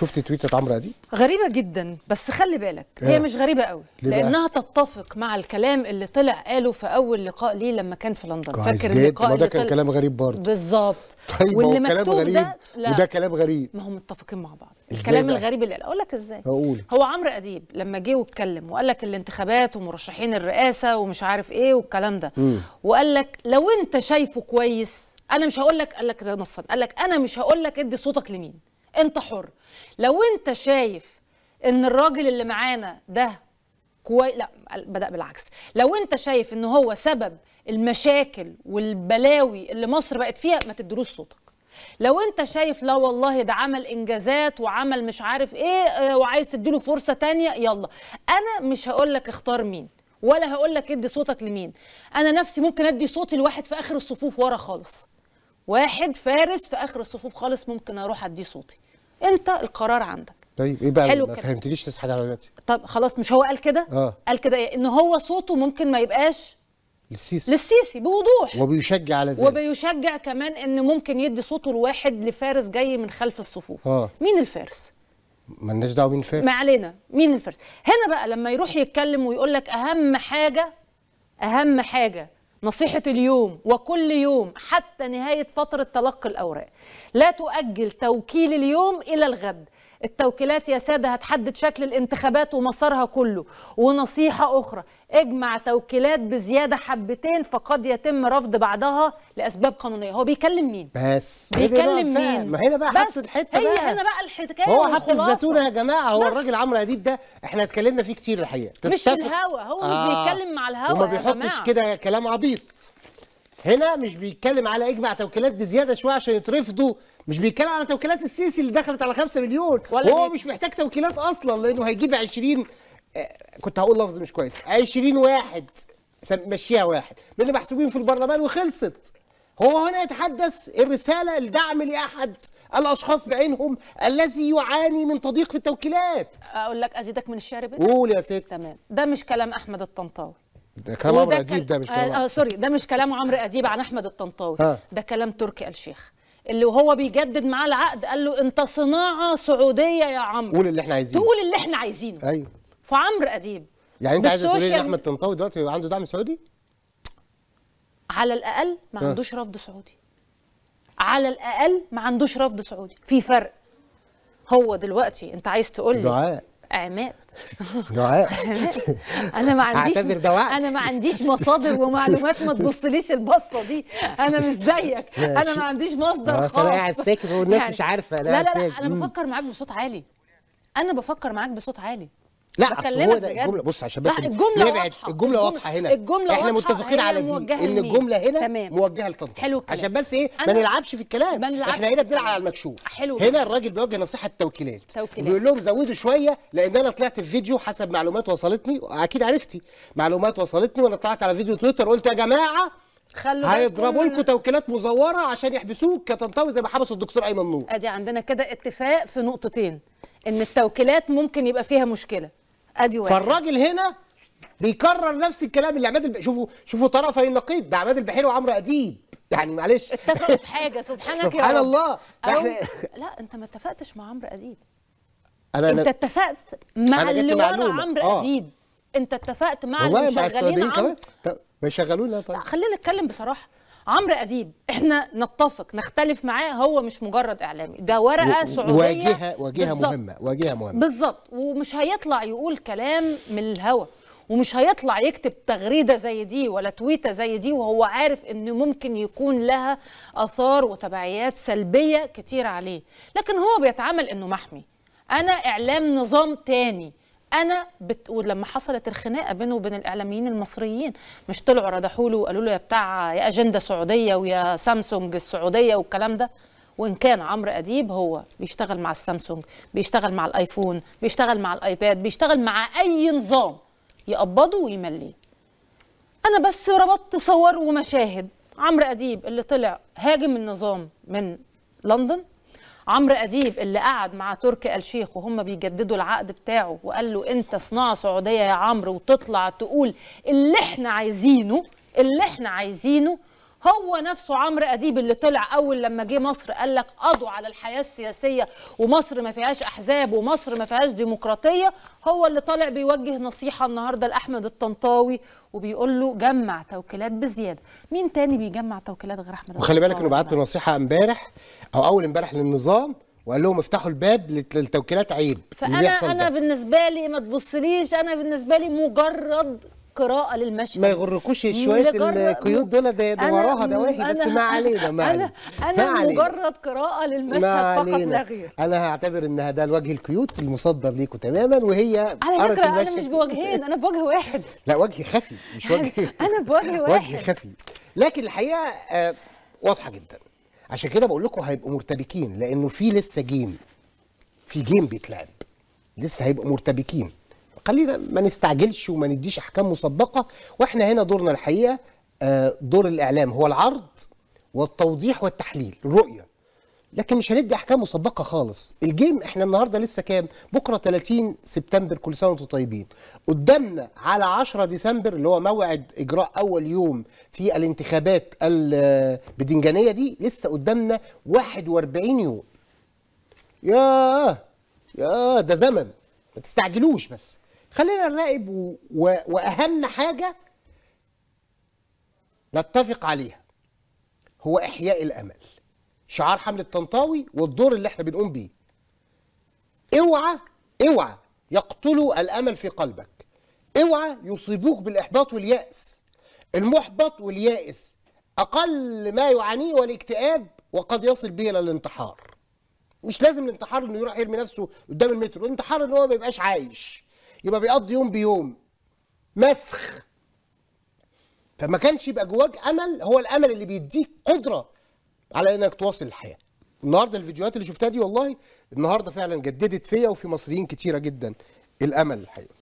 شفت تويتة عمرو أديب؟ غريبة جدا، بس خلي بالك هي مش غريبة قوي لأنها تتفق مع الكلام اللي طلع قاله في أول لقاء ليه لما كان في لندن. فاكر اللقاء ده كان كلام غريب برضه. بالظبط. طيب واللي مكتوب ده وده كلام غريب، ما هم متفقين مع بعض. الكلام الغريب اللي قاله أقول لك إزاي؟ هقول هو عمرو أديب لما جه واتكلم وقال لك الانتخابات ومرشحين الرئاسة ومش عارف إيه والكلام ده، وقال لك لو أنت شايفه كويس أنا مش هقول لك، قال لك نصا، قال لك أنا مش هقول لك ادي صوتك لمين، انت حر. لو انت شايف ان الراجل اللي معانا ده لا بدأ بالعكس، لو انت شايف ان هو سبب المشاكل والبلاوي اللي مصر بقت فيها ما تدروش صوتك. لو انت شايف لا والله ده عمل انجازات وعمل مش عارف ايه وعايز تديله فرصة تانية، يلا. انا مش هقول لك اختار مين ولا هقول لك ادي صوتك لمين. انا نفسي ممكن ادي صوتي لواحد في اخر الصفوف ورا خالص، واحد فارس في اخر الصفوف خالص، ممكن اروح اديه صوتي. انت القرار عندك. طيب ايه بقى؟ ما فهمتليش تسحب على دلوقتي. طب خلاص، مش هو قال كده؟ قال كده ان هو صوته ممكن ما يبقاش للسيسي بوضوح، وبيشجع على ذلك، وبيشجع كمان ان ممكن يدي صوته لواحد لفارس جاي من خلف الصفوف. مين الفارس؟ مالناش دعوه مين الفارس، ما علينا. مين الفارس هنا بقى لما يروح يتكلم ويقول لك اهم حاجه نصيحة اليوم وكل يوم حتى نهاية فترة تلقي الأوراق، لا تؤجل توكيل اليوم إلى الغد. التوكيلات يا سادة هتحدد شكل الانتخابات ومسارها كله. ونصيحة أخرى، اجمع توكيلات بزيادة حبتين فقد يتم رفض بعضها لأسباب قانونية. هو بيكلم مين؟ بس بيكلم مين؟ ما هنا بقى حتة الحتة هي هنا بقى الحكاية، هو حتى الزيتونة يا جماعة. هو الراجل عمرو أديب ده احنا اتكلمنا فيه كتير الحقيقة، مش الهوا، هو مش بيتكلم مع الهوا، وما بيحطش كده كلام عبيط. هنا مش بيتكلم على اجمع توكيلات بزياده شويه عشان يترفضوا، مش بيتكلم على توكيلات السيسي اللي دخلت على 5 مليون، وهو مش محتاج توكيلات اصلا لانه هيجيب 20، كنت هقول لفظ مش كويس، 20 واحد مشيها واحد من اللي محسوبين في البرلمان وخلصت. هو هنا يتحدث الرساله الدعم لاحد الاشخاص بعينهم الذي يعاني من تضييق في التوكيلات. اقول لك ازيدك من الشعر بيه؟ قول يا ست. تمام، ده مش كلام احمد الطنطاوي، ده كلام عمرو أديب، ده مش كلام سوري، ده مش كلام عمرو أديب عن أحمد الطنطاوي، ده كلام تركي الشيخ اللي هو بيجدد معاه العقد، قال له أنت صناعة سعودية يا عمرو، قول اللي احنا عايزينه، تقول اللي احنا عايزينه. أيوه، فعمرو أديب يعني أنت عايز تقول لي إن أحمد الطنطاوي دلوقتي عنده دعم سعودي؟ على الأقل ما عندوش رفض سعودي، على الأقل ما عندوش رفض سعودي، في فرق. هو دلوقتي أنت عايز تقول لي دعاء عماد دعاء انا ما عنديش مصادر ومعلومات، ما تبصليش البصه دي، انا مش زيك، انا ما عنديش مصدر خالص، انا قاعد ساكت والناس يعني مش عارفه. لا لا، انا بفكر معاك بصوت عالي، انا بفكر معاك بصوت عالي. لا اصل هو ده الجمله، بص عشان بس نبعد، الجمله واضحه هنا، الجملة احنا متفقين على دي ان الجمله هنا تمام. موجهه لطنطا، عشان بس ايه ما نلعبش في الكلام، احنا هنا بنلعب على المكشوف. هنا الراجل بيوجه نصيحه توكيلات، بيقول لهم زودوا شويه، لان انا طلعت في فيديو حسب معلومات وصلتني، اكيد عرفتي معلومات وصلتني، وانا طلعت على فيديو تويتر قلت يا جماعه هيضربوا لكم توكيلات مزوره عشان يحبسوك كطنطاوي زي ما حبسوا الدكتور ايمن نور. ادي عندنا كده اتفاق في نقطتين، ان التوكيلات ممكن يبقى فيها مشكله، ادي واحد. فالراجل هنا بيكرر نفس الكلام اللي عماد شوفوا طرفي النقيض، ده عماد البحيري وعمرو أديب، يعني معلش اتفقوا في حاجه، سبحانك يا رب، سبحان الله. لا انت ما اتفقتش مع عمرو أديب، انت اتفقت مع اللي ورا عمرو أديب، انت اتفقت مع اللي شغالين عمرو، ما يشغلونا. طيب لا خلينا نتكلم بصراحه، عمرو أديب احنا نتفق نختلف معاه، هو مش مجرد اعلامي، ده ورقه سعوديه، واجهه مهمه، واجهه مهمه بالظبط، ومش هيطلع يقول كلام من الهوا، ومش هيطلع يكتب تغريده زي دي ولا تويته زي دي وهو عارف ان ممكن يكون لها اثار وتبعيات سلبيه كتير عليه، لكن هو بيتعامل انه محمي، انا اعلام نظام تاني، انا لما حصلت الخناقه بينه وبين الاعلاميين المصريين، مش طلعوا ردحوا له وقالوا له يا بتاع يا اجنده سعوديه ويا سامسونج السعوديه والكلام ده، وان كان عمرو أديب هو بيشتغل مع السامسونج، بيشتغل مع الايفون، بيشتغل مع الايباد، بيشتغل مع اي نظام يقبضه ويمليه. انا بس ربطت صور ومشاهد، عمرو أديب اللي طلع هاجم النظام من لندن، عمرو أديب اللي قعد مع تركي الشيخ وهم بيجددوا العقد بتاعه وقال له أنت صناعة سعودية يا عمرو، وتطلع تقول اللي احنا عايزينه، هو نفسه عمرو أديب اللي طلع أول لما جه مصر قال لك قضوا على الحياة السياسية ومصر ما فيهاش أحزاب ومصر ما فيهاش ديمقراطية، هو اللي طالع بيوجه نصيحة النهاردة لأحمد الطنطاوي وبيقول له جمع توكيلات بزيادة. مين تاني بيجمع توكيلات غير أحمد الطنطاوي؟ وخلي بالك إنه بعت نصيحة امبارح أو أول امبارح للنظام وقال لهم افتحوا الباب للتوكيلات، عيب. فأنا بالنسبة لي ما تبصليش، أنا بالنسبة لي مجرد قراءة للمشهد. ما يغركوش شوية القيود دول، ده وراها دواهي، بس ما علينا ما علينا. أنا مجرد قراءة للمشهد فقط لا غير. أنا هعتبر إن ده الوجه الكيوت المصدر ليكوا تماما، وهي على فكرة أنا مش بوجهين، أنا بوجه واحد. لا وجه خفي مش وجه أنا بوجه واحد وجه خفي، لكن الحقيقة واضحة جدا. عشان كده بقول لكم هيبقوا مرتبكين، لأنه في لسه جيم، في جيم بيتلعب، لسه هيبقوا مرتبكين. خلينا ما نستعجلش وما نديش احكام مسبقه، واحنا هنا دورنا الحقيقه دور الاعلام هو العرض والتوضيح والتحليل، الرؤيه، لكن مش هندي احكام مسبقه خالص. الجيم احنا النهارده لسه كام؟ بكره 30 سبتمبر، كل سنه وانتم طيبين. قدامنا على 10 ديسمبر اللي هو موعد اجراء اول يوم في الانتخابات البدنجانيه دي، لسه قدامنا 41 يوم. ياه ده زمن، ما تستعجلوش، بس خلينا نراقب واهم حاجه نتفق عليها هو احياء الامل، شعار حمله الطنطاوي والدور اللي احنا بنقوم بيه. اوعى اوعى يقتلوا الامل في قلبك، اوعى يصيبوك بالاحباط والياس. المحبط واليائس اقل ما يعانيه والاكتئاب، وقد يصل به الى الانتحار. مش لازم الانتحار انه يروح يرمي نفسه قدام المترو، الانتحار ان هو ما يبقاش عايش، يبقى بيقضي يوم بيوم مسخ. فما كانش يبقى جواك امل، هو الامل اللي بيديك قدره على انك تواصل الحياه. النهارده الفيديوهات اللي شفتها دي والله النهارده فعلا جددت فيا وفي مصريين كتيره جدا الامل الحقيقه.